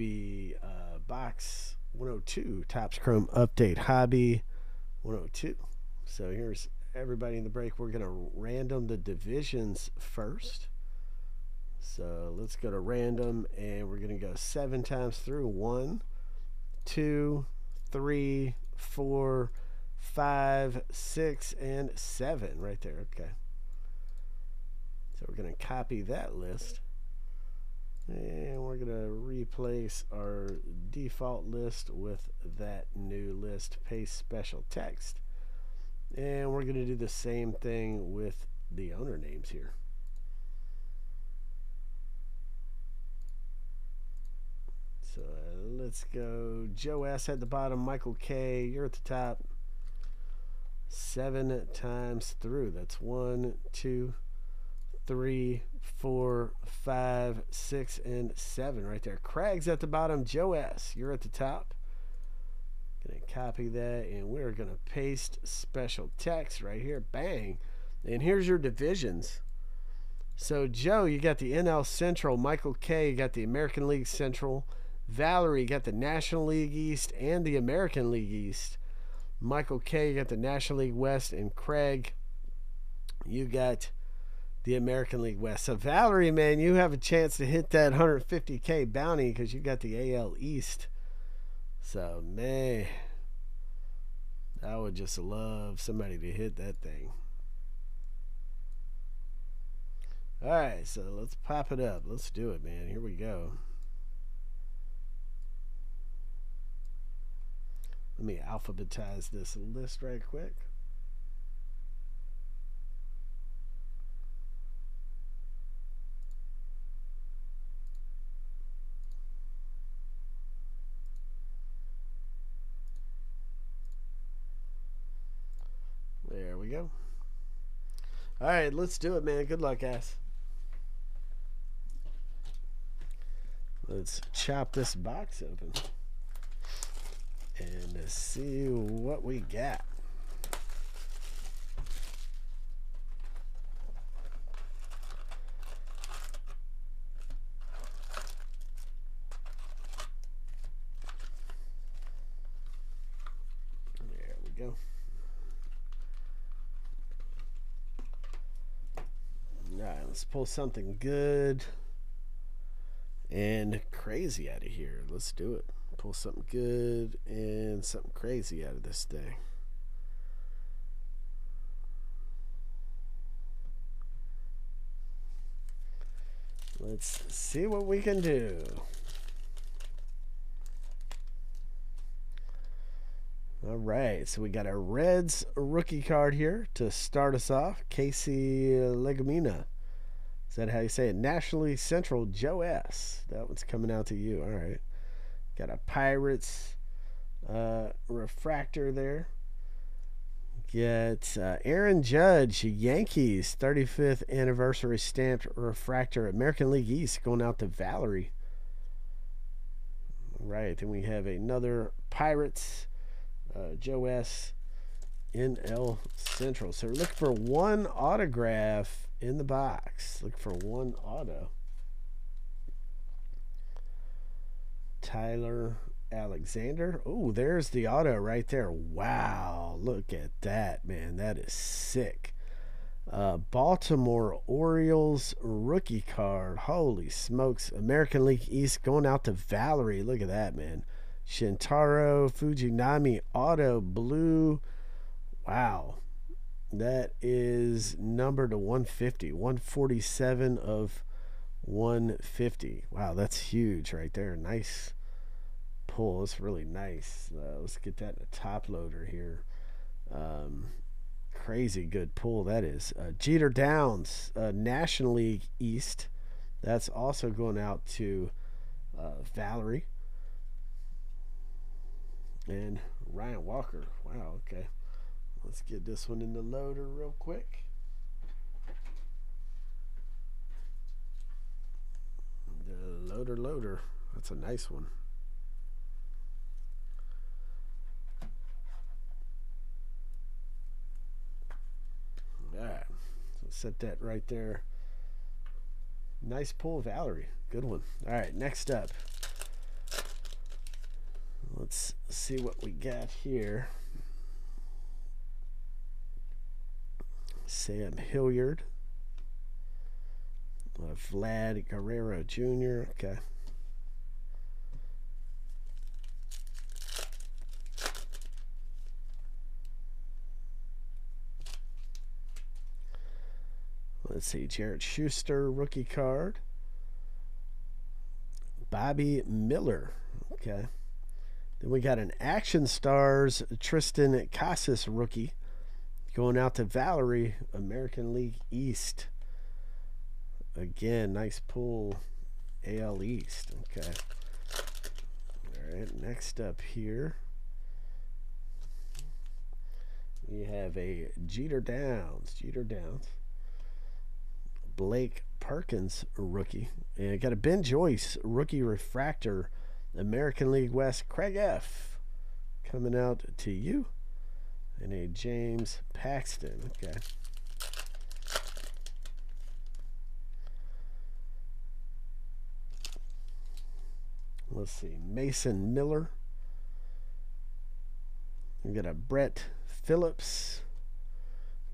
be box 102, Topps Chrome update, hobby 102. So here's everybody in the break. We're going to random the divisions first. So let's go to random, and we're going to go 7 times through. 1, 2, 3, 4, 5, 6, and 7 right there. Okay. So we're going to copy that list, and we're going to replace our default list with that new list, paste special text. And we're going to do the same thing with the owner names here. So let's go. Joe S at the bottom, Michael K, you're at the top. 7 times through. That's 1, 2, 3, 4, 5, 6, and 7 right there. Craig's at the bottom. Joe S, you're at the top. Gonna copy that, and we're gonna paste special text right here. Bang! And here's your divisions. So Joe, you got the NL Central. Michael K, you got the American League Central. Valerie, you got the National League East and the American League East. Michael K, you got the National League West, and Craig, you got the American League West. So Valerie, man, you have a chance to hit that 150K bounty because you got the AL East. So, man, I would just love somebody to hit that thing. All right, so let's pop it up. Let's do it, man. Here we go. Let me alphabetize this list right quick. There we go. All right, let's do it, man. Good luck, guys. Let's chop this box open and see what we got. There we go. All right, let's pull something good and crazy out of here. Let's do it. Pull something good and something crazy out of this thing. Let's see what we can do. All right, so we got a Reds rookie card here to start us off. Casey Legomena. Is that how you say it? National League Central, Joe S. That one's coming out to you. All right. Got a Pirates refractor there. Get Aaron Judge, Yankees, 35th anniversary stamped refractor. American League East going out to Valerie. All right, then we have another Pirates, Joe S, NL Central. So we're looking for one autograph in the box. Look for one auto. Tyler Alexander. Oh, there's the auto right there. Wow, look at that, man. That is sick. Baltimore Orioles rookie card. Holy smokes. American League East going out to Valerie. Look at that, man. Shintaro Fujinami auto blue. Wow. That is numbered to 150. 147 of 150. Wow, that's huge right there. Nice pull. It's really nice. Let's get that in the top loader here. Crazy good pull that is. Jeter Downs, National League East. That's also going out to Valerie. And Ryan Walker. Wow, okay. Let's get this one in the loader real quick. Loader. That's a nice one. All right. So set that right there. Nice pull, Valerie. Good one. All right. Next up, Let's see what we got here. Sam Hilliard. Vlad Guerrero Jr. Okay. Let's see. Jarrett Schuster, rookie card. Bobby Miller. Okay. Then we got an Action Stars Tristan Casas rookie going out to Valerie, American League East. Again, nice pull, AL East. Okay. All right, next up here, we have a Jeter Downs. Blake Perkins, rookie. And I got a Ben Joyce, rookie refractor, American League West, Craig F. Coming out to you. And a James Paxton. Okay. Let's see. Mason Miller. We got a Brett Phillips.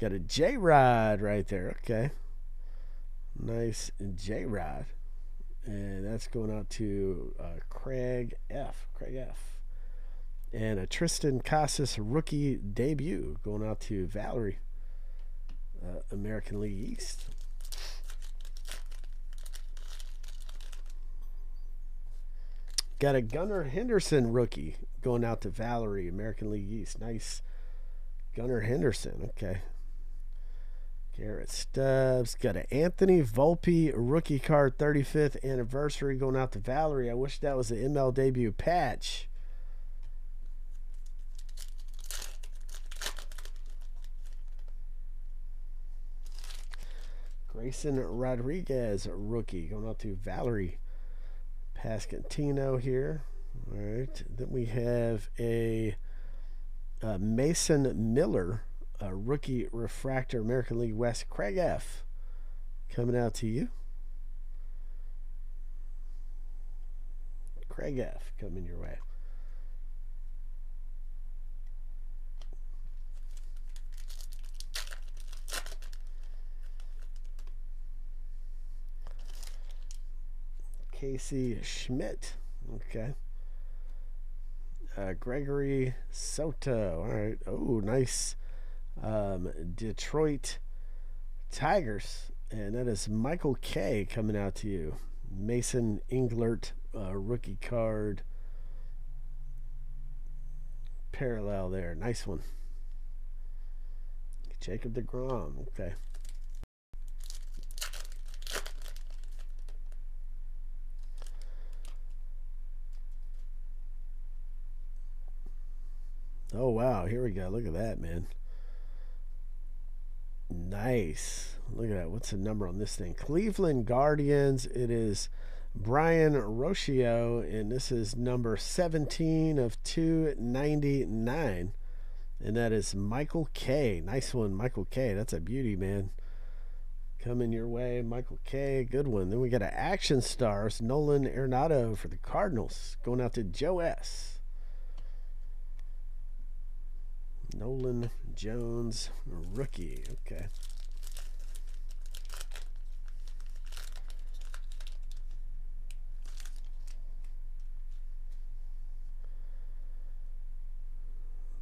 Got a J-Rod right there. Okay. Nice J-Rod. And that's going out to Craig F. And a Tristan Casas rookie debut going out to Valerie, American League East. Got a Gunnar Henderson rookie going out to Valerie, American League East. Nice Gunnar Henderson. Okay. Garrett Stubbs. Got an Anthony Volpe rookie card, 35th anniversary, going out to Valerie. I wish that was the ML debut patch. Grayson Rodriguez rookie going out to Valerie Pascantino here. All right. Then we have a Mason Miller, a rookie refractor, American League West, Craig F. Coming out to you. Craig F. Coming your way. Casey Schmidt. Okay. Gregory Soto. All right. Oh, nice. Detroit Tigers. And that is Michael K. coming out to you. Mason Englert, rookie card. Parallel there. Nice one. Jacob DeGrom. Okay. Oh, wow. Here we go. Look at that, man. Nice. Look at that. What's the number on this thing? Cleveland Guardians. It is Brian Roccio, and this is number 17/299, and that is Michael K. Nice one, Michael K. That's a beauty, man. Coming your way, Michael K. Good one. Then we got an Action Stars, Nolan Arenado for the Cardinals, going out to Joe S. Nolan Jones, rookie. Okay.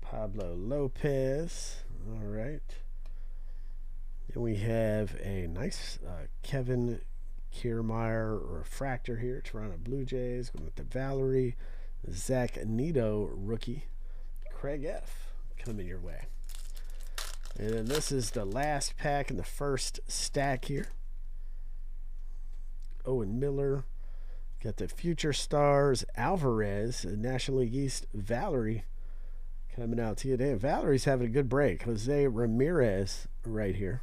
Pablo Lopez. All right. And we have a nice Kevin Kiermaier refractor here. Toronto Blue Jays. Going with the Valerie. Zach Neto, rookie. Craig F. coming your way. And then this is the last pack in the first stack here. Owen Miller. Got the Future Stars Alvarez, National League East, Valerie coming out to you today. Valerie's having a good break. Jose Ramirez right here.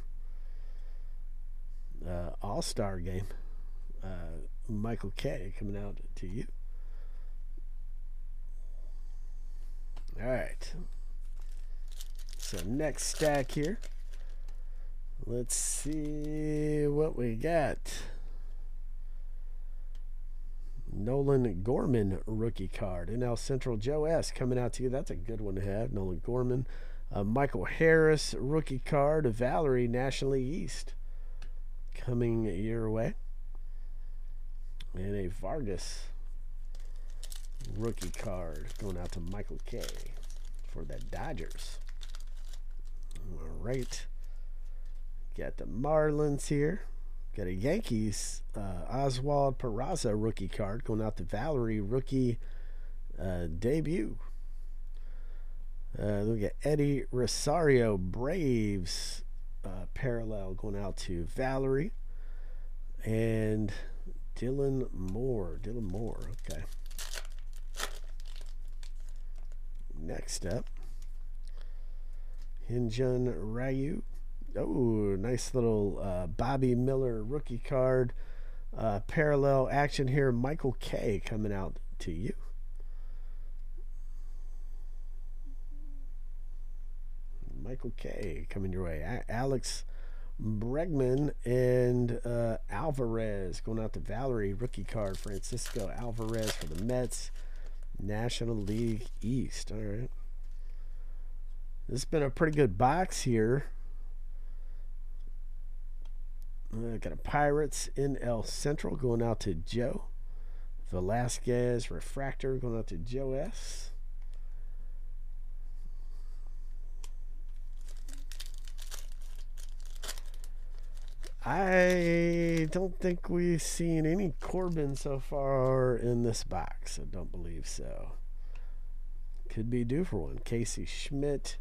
All-Star game. Michael K. coming out to you. All right. So next stack here. Let's see what we got. Nolan Gorman rookie card. NL Central, Joe S. coming out to you. That's a good one to have, Nolan Gorman. Michael Harris rookie card. Valerie, National League East, coming your way. And a Vargas rookie card going out to Michael K. for the Dodgers. All right. Got the Marlins here. Got a Yankees Oswald Peraza rookie card going out to Valerie, rookie debut. We got Eddie Rosario Braves parallel going out to Valerie. And Dylan Moore. Dylan Moore. Okay. Next up, Hyunjin Ryu. Oh, nice little Bobby Miller rookie card. Parallel action here. Michael K. coming out to you. Michael K. coming your way. Alex Bregman and Alvarez going out to Valerie, rookie card. Francisco Alvarez for the Mets, National League East. All right. This has been a pretty good box here. Got a Pirates NL Central going out to Joe. Velasquez Refractor going out to Joe S. I don't think we've seen any Corbin so far in this box. I don't believe so. Could be due for one. Casey Schmidt.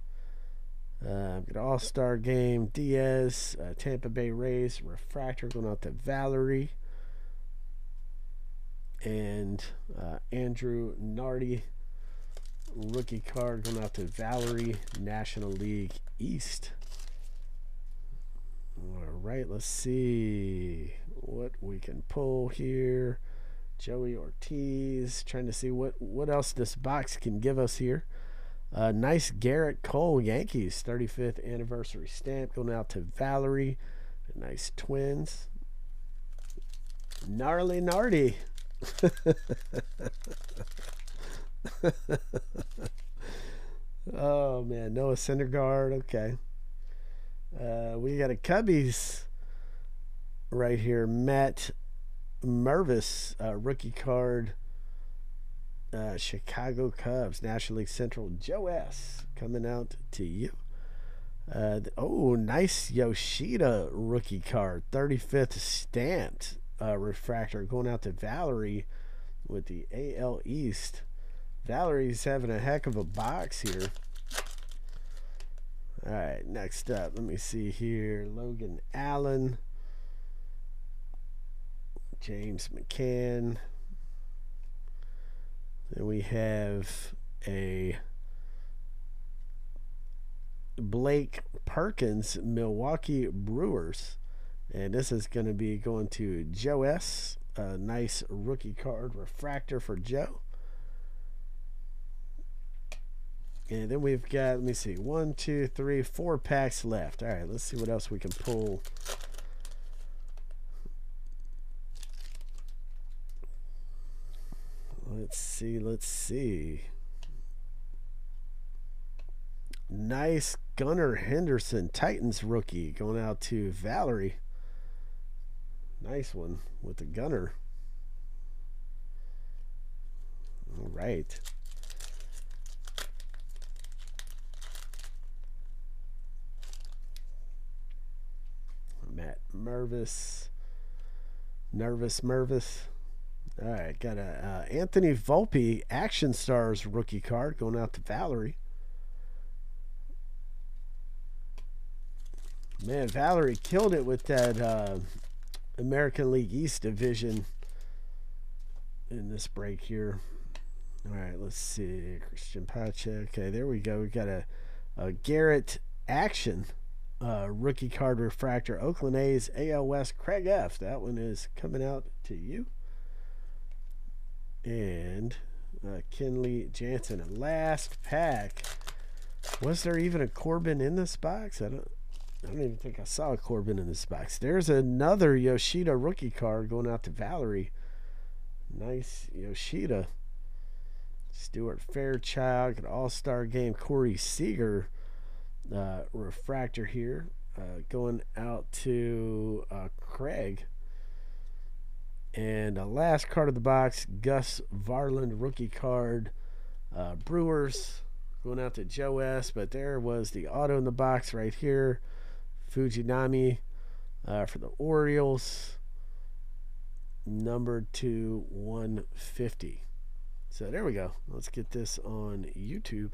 Got All-Star Game. Diaz. Tampa Bay Rays. Refractor going out to Valerie. And Andrew Nardi. Rookie card going out to Valerie. National League East. All right, let's see what we can pull here. Joey Ortiz, trying to see what else this box can give us here. Nice Garrett Cole, Yankees, 35th anniversary stamp going out to Valerie. Nice Twins. Gnarly Nardi. Oh, man, Noah Syndergaard, okay. We got a Cubbies right here. Matt Mervis, rookie card. Chicago Cubs, National League Central. Joe S. coming out to you. Oh, nice Yoshida rookie card. 35th stamped refractor going out to Valerie with the AL East. Valerie's having a heck of a box here. All right, next up, let me see here. Logan Allen, James McCann. Then we have a Blake Perkins, Milwaukee Brewers. And this is going to be going to Joe S. A nice rookie card refractor for Joe. And then we've got, let me see, 4 packs left. All right, let's see what else we can pull. Let's see, let's see. Nice Gunnar Henderson, Titans rookie, going out to Valerie. Nice one with the Gunner. All right. Matt Mervis, Mervis. All right, got a Anthony Volpe Action Stars rookie card going out to Valerie. Man, Valerie killed it with that American League East division in this break here. All right, let's see. Christian Pache. Okay, there we go. We got a Garrett Action. Rookie card refractor, Oakland A's, AL West, Craig F. That one is coming out to you. And Kenley Jansen. And last pack. Was there even a Corbin in this box? I don't even think I saw a Corbin in this box. There's another Yoshida rookie card going out to Valerie. Nice. Yoshida. Stuart Fairchild. An all-star game. Corey Seager. Refractor here. Going out to Craig. And the last card of the box, Gus Varland rookie card, Brewers, going out to Joe S. But there was the auto in the box right here, Fujinami for the Orioles, numbered to 150. So there we go. Let's get this on YouTube.